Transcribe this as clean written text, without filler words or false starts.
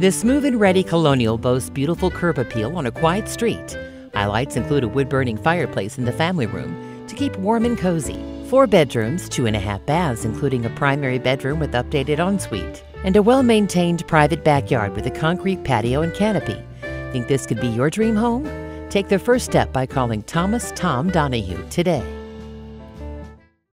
This move-and-ready colonial boasts beautiful curb appeal on a quiet street. Highlights include a wood-burning fireplace in the family room to keep warm and cozy, 4 bedrooms, 2.5 baths, including a primary bedroom with updated ensuite, and a well-maintained private backyard with a concrete patio and canopy. Think this could be your dream home? Take the first step by calling Thomas Tom Donahue today.